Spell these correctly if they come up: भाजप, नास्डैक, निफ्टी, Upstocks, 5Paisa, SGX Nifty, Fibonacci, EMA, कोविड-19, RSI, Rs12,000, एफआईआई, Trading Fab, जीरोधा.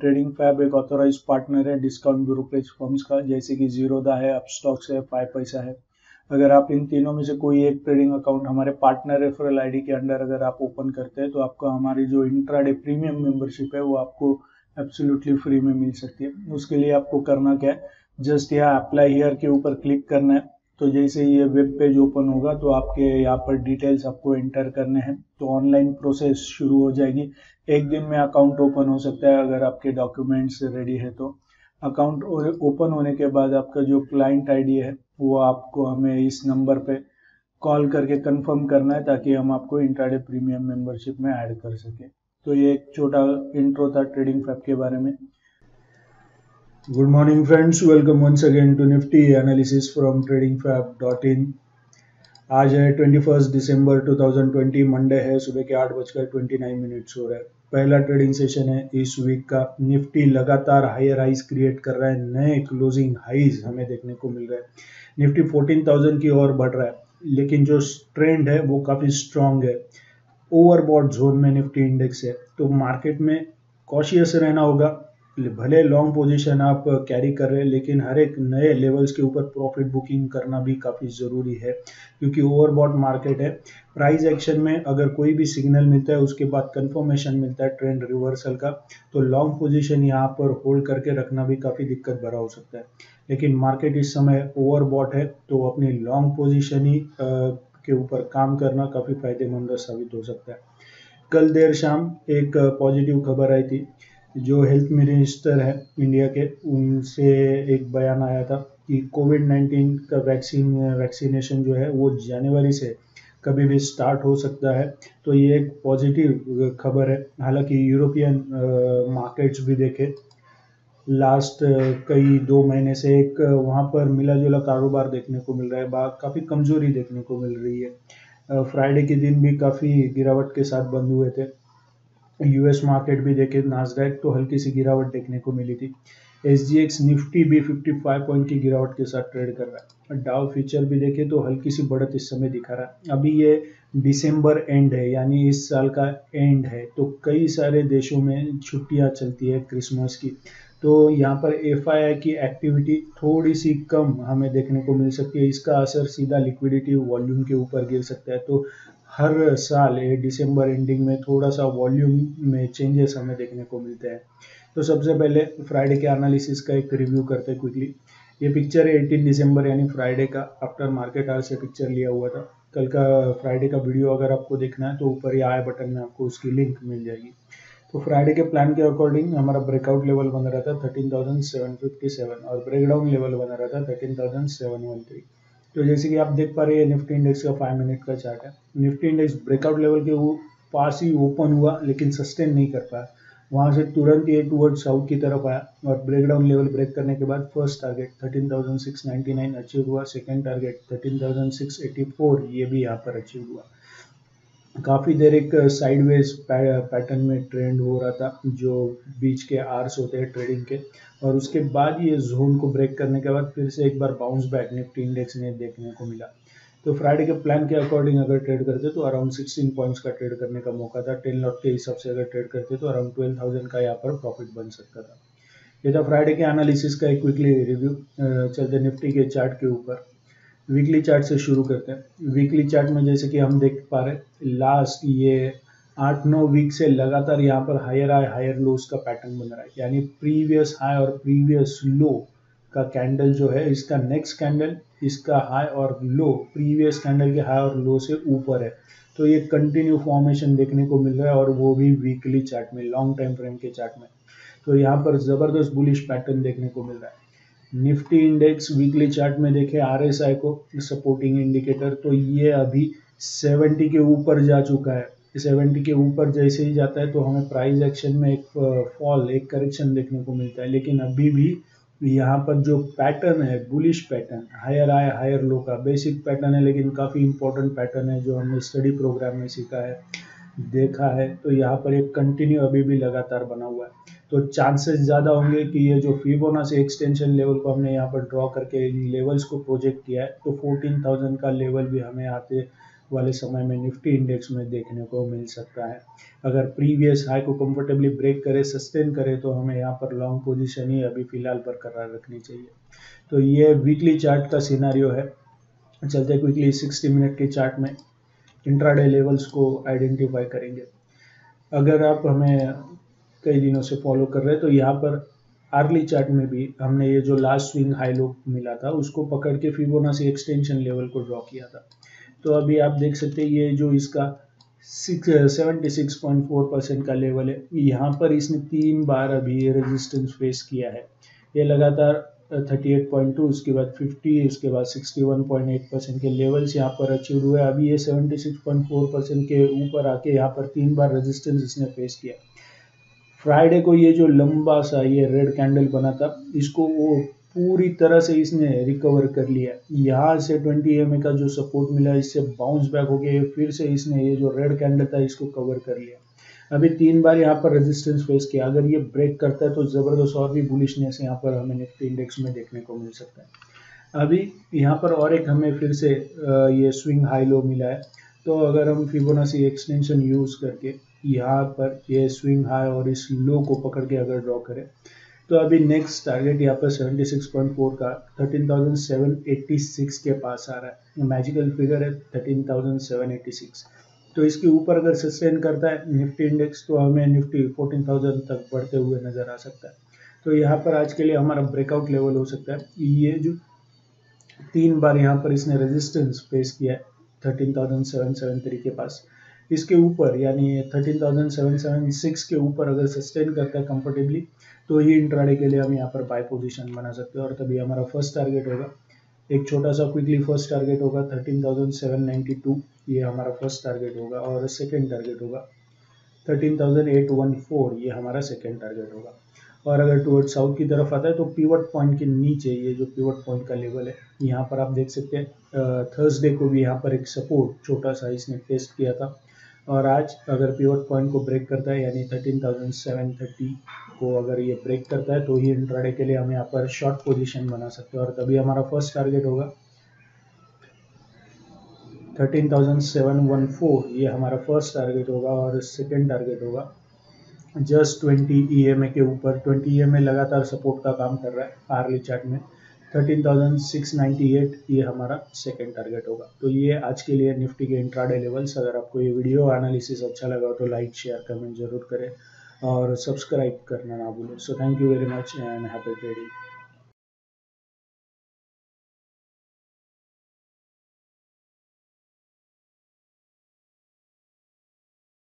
Trading fab एक authorise partner है discount brokerage firms का, जैसे कि जीरोधा है, अपस्टॉक्स है, 5Paisa है। अगर आप इन तीनों में से कोई एक ट्रेडिंग अकाउंट हमारे पार्टनर रेफरल आईडी के अंडर अगर आप ओपन करते हैं तो आपको हमारी जो इंट्राडे प्रीमियम मेंबरशिप है वो आपको एब्सोल्युटली फ्री में मिल सकती है। उसके लिए आपको करना क्या है, जस्ट यहाँ अप्लाई हेयर के ऊपर क्लिक करना है। तो जैसे ये वेब पेज ओपन होगा तो आपके यहाँ पर डिटेल्स आपको एंटर करने हैं, तो ऑनलाइन प्रोसेस शुरू हो जाएगी। एक दिन में अकाउंट ओपन हो सकता है अगर आपके डॉक्यूमेंट्स रेडी है तो। अकाउंट ओपन होने के बाद आपका जो क्लाइंट आईडी है वो आपको हमें इस नंबर पे कॉल करके कंफर्म करना है ताकि हम आपको इंट्राडे प्रीमियम मेंबरशिप में ऐड कर सकें। तो ये एक छोटा इंट्रो था ट्रेडिंग फैब के बारे में। Good morning friends, welcome once again to निफ्टी analysis from tradingfab.in। आज है 21 दिसंबर 2020, मंडे है, सुबह के 8:29 हो रहा है। पहला ट्रेडिंग सेशन है इस वीक का। निफ्टी लगातार हायर हाइज क्रिएट कर रहा है, नए क्लोजिंग हाइज हमें देखने को मिल रहा है। निफ्टी 14,000 की ओर बढ़ रहा है, लेकिन जो ट्रेंड है वो काफ़ी स्ट्रांग है। ओवरबॉट जोन में निफ्टी इंडेक्स है, तो मार्केट में कॉशियस रहना होगा। भले लॉन्ग पोजीशन आप कैरी कर रहे हैं, लेकिन हर एक नए लेवल्स के ऊपर प्रॉफिट बुकिंग करना भी काफ़ी ज़रूरी है, क्योंकि ओवरबॉट मार्केट है। प्राइस एक्शन में अगर कोई भी सिग्नल मिलता है उसके बाद कंफर्मेशन मिलता है ट्रेंड रिवर्सल का, तो लॉन्ग पोजीशन यहाँ पर होल्ड करके रखना भी काफ़ी दिक्कत भरा हो सकता है। लेकिन मार्केट इस समय ओवरबॉट है, तो अपनी लॉन्ग पोजिशन ही के ऊपर काम करना काफ़ी फायदेमंद साबित हो सकता है। कल देर शाम एक पॉजिटिव खबर आई थी, जो हेल्थ मिनिस्टर है इंडिया के, उनसे एक बयान आया था कि कोविड-19 का वैक्सीनेशन जो है वो जनवरी से कभी भी स्टार्ट हो सकता है। तो ये एक पॉजिटिव खबर है। हालांकि यूरोपियन मार्केट्स भी देखे लास्ट कई 2 महीने से एक वहाँ पर मिला जुला कारोबार देखने को मिल रहा है, काफ़ी कमज़ोरी देखने को मिल रही है। फ्राइडे के दिन भी काफ़ी गिरावट के साथ बंद हुए थे। यूएस मार्केट भी देखे, नास्डैक तो हल्की सी गिरावट देखने को मिली थी। एसजीएक्स निफ्टी भी 55 पॉइंट की गिरावट के साथ ट्रेड कर रहा है। डाउ फ्यूचर भी देखे तो हल्की सी बढ़त इस समय दिखा रहा है। अभी ये दिसंबर एंड है, यानी इस साल का एंड है, तो कई सारे देशों में छुट्टियां चलती है क्रिसमस की, तो यहाँ पर एफआईआई की एक्टिविटी थोड़ी सी कम हमें देखने को मिल सकती है। इसका असर सीधा लिक्विडिटी वॉल्यूम के ऊपर गिर सकता है। तो हर साल दिसंबर एंडिंग में थोड़ा सा वॉल्यूम में चेंजेस हमें देखने को मिलते हैं। तो सबसे पहले फ्राइडे के एनालिसिस का एक रिव्यू करते हैं क्विकली। ये पिक्चर है 18 दिसंबर यानी फ्राइडे का आफ्टर मार्केट आवर से पिक्चर लिया हुआ था। कल का फ्राइडे का वीडियो अगर आपको देखना है तो ऊपर ये आई बटन में आपको उसकी लिंक मिल जाएगी। तो फ्राइडे के प्लान के अकॉर्डिंग हमारा ब्रेकआउट लेवल बन रहा था 13,757 और ब्रेकडाउन लेवल बन रहा था 13,713। तो जैसे कि आप देख पा रहे हैं निफ्टी इंडेक्स का 5 मिनट का चार्ट है। निफ्टी इंडेक्स ब्रेकआउट लेवल के वो पास ही ओपन हुआ, लेकिन सस्टेन नहीं कर पाया। वहाँ से तुरंत ये टूवर्ड साउथ की तरफ आया और ब्रेकडाउन लेवल ब्रेक करने के बाद फर्स्ट टारगेट 13,699 अचीव हुआ। सेकंड टारगेट 13,684 ये भी यहाँ पर अचीव हुआ। काफ़ी देर एक साइडवेज पैटर्न में ट्रेंड हो रहा था, जो बीच के आर्स होते हैं ट्रेडिंग के, और उसके बाद ये जोन को ब्रेक करने के बाद फिर से एक बार बाउंस बैक निफ्टी इंडेक्स ने देखने को मिला। तो फ्राइडे के प्लान के अकॉर्डिंग अगर ट्रेड करते तो अराउंड 16 पॉइंट्स का ट्रेड करने का मौका था। 10 लॉट के हिसाब से अगर ट्रेड करते तो अराउंड 12,000 का यहाँ पर प्रॉफिट बन सकता था। ये था फ्राइडे के एनालिसिस का एक क्विकली रिव्यू। चलते निफ्टी के चार्ट के ऊपर, वीकली चार्ट से शुरू करते हैं। वीकली चार्ट में जैसे कि हम देख पा रहे लास्ट ये 8-9 वीक से लगातार यहाँ पर हायर हाई हायर लोस का पैटर्न बन रहा है, यानी प्रीवियस हाई और प्रीवियस लो का कैंडल जो है, इसका नेक्स्ट कैंडल इसका हाई और लो प्रीवियस कैंडल के हाई और लो से ऊपर है। तो ये कंटिन्यू फॉर्मेशन देखने को मिल रहा है, और वो भी वीकली चार्ट में, लॉन्ग टाइम फ्रेम के चार्ट में। तो यहाँ पर ज़बरदस्त बुलिश पैटर्न देखने को मिल रहा है। निफ्टी इंडेक्स वीकली चार्ट में देखे आरएसआई को सपोर्टिंग इंडिकेटर, तो ये अभी 70 के ऊपर जा चुका है। 70 के ऊपर जैसे ही जाता है तो हमें प्राइस एक्शन में एक फॉल, एक करेक्शन देखने को मिलता है। लेकिन अभी भी यहाँ पर जो पैटर्न है bullish pattern, higher high higher low का बेसिक पैटर्न है, लेकिन काफ़ी इंपॉर्टेंट पैटर्न है जो हमने स्टडी प्रोग्राम में सीखा है, देखा है। तो यहाँ पर एक कंटिन्यू अभी भी लगातार बना हुआ है। तो चांसेस ज़्यादा होंगे कि ये जो फिबोनाची एक्सटेंशन लेवल को हमने यहाँ पर ड्रॉ करके इन लेवल्स को प्रोजेक्ट किया है, तो 14,000 का लेवल भी हमें आते वाले समय में निफ्टी इंडेक्स में देखने को मिल सकता है। अगर प्रीवियस हाई को कंफर्टेबली ब्रेक करे, सस्टेन करे, तो हमें यहाँ पर लॉन्ग पोजीशन ही अभी फिलहाल बरकरार रखनी चाहिए। तो ये वीकली चार्ट का सिनेरियो है। चलते क्विकली 60 मिनट के चार्ट में इंट्राडे लेवल्स को आइडेंटिफाई करेंगे। अगर आप हमें कई दिनों से फॉलो कर रहे हैं तो यहाँ पर आर्ली चार्ट में भी हमने ये जो लास्ट स्विंग हाई लो मिला था उसको पकड़ के फिबोनाची एक्सटेंशन लेवल को ड्रॉ किया था। तो अभी आप देख सकते हैं ये जो इसका 76.4% का लेवल है, यहाँ पर इसने 3 बार अभी रेजिस्टेंस फेस किया है। ये लगातार 38.2, उसके बाद 50, उसके बाद 61.8% के लेवल्स यहाँ पर अचीव हुए। अभी ये 76.4% के ऊपर आके यहाँ पर 3 बार रेजिस्टेंस इसने फेस किया। फ्राइडे को ये जो लंबा सा ये रेड कैंडल बना था इसको वो पूरी तरह से इसने रिकवर कर लिया। यहाँ से 20 EMA का जो सपोर्ट मिला इससे बाउंस बैक हो गया, फिर से इसने ये जो रेड कैंडल था इसको कवर कर लिया। अभी 3 बार यहाँ पर रेजिस्टेंस फेस किया। अगर ये ब्रेक करता है तो ज़बरदस्त और भी बुलिशनेस यहाँ पर हमें निफ्टी इंडेक्स में देखने को मिल सकता है। अभी यहाँ पर और एक हमें फिर से ये स्विंग हाई लो मिला है। तो अगर हम फिबोनाची एक्सटेंशन यूज़ करके यहाँ पर ये स्विंग हाई और इस लो को पकड़ के अगर ड्रॉ करें तो अभी नेक्स्ट टारगेट यहाँ पर 76.4 का 13,786 के पास आ रहा है। मैजिकल फिगर है 13,786। तो इसके ऊपर अगर सस्टेन करता है निफ्टी इंडेक्स तो हमें निफ्टी 14,000 तक बढ़ते हुए नज़र आ सकता है। तो यहाँ पर आज के लिए हमारा ब्रेकआउट लेवल हो सकता है। ये जो 3 बार यहाँ पर इसने रेजिस्टेंस फेस किया है 13,773 के पास, इसके ऊपर यानी 13,776 के ऊपर अगर सस्टेन करता है कंफर्टेबली तो ये इंट्राडे के लिए हम यहाँ पर बाय पोजीशन बना सकते हैं। और तभी हमारा फर्स्ट टारगेट होगा, एक छोटा सा क्विकली फर्स्ट टारगेट होगा 13,792, ये हमारा फर्स्ट टारगेट होगा। और सेकंड टारगेट होगा 13,814, ये हमारा सेकंड टारगेट होगा। और अगर टूवर्ड साउथ की तरफ आता है तो पिवट पॉइंट के नीचे ये जो पिवट पॉइंट का लेवल है यहाँ पर आप देख सकते हैं। थर्सडे को भी यहाँ पर एक सपोर्ट छोटा सा इसने टेस्ट किया था और आज अगर पिवट पॉइंट को ब्रेक करता है यानी 13,730 को अगर ये ब्रेक करता है तो ये इंट्राडे के लिए हम यहाँ पर शॉर्ट पोजीशन बना सकते हैं। और तभी हमारा फर्स्ट टारगेट होगा 13,714, ये हमारा फर्स्ट टारगेट होगा। और सेकेंड टारगेट होगा जस्ट 20 EMA के ऊपर। 20 EMA लगातार सपोर्ट का काम कर रहा है आर्ली चार्ट में। 13,698, ये हमारा सेकंड टारगेट होगा। तो ये आज के लिए निफ्टी के इंट्राडे लेवल्स। अगर आपको ये वीडियो एनालिसिस अच्छा लगा हो तो लाइक, शेयर, कमेंट जरूर करें और सब्सक्राइब करना ना भूलें। So thank you very much and happy trading.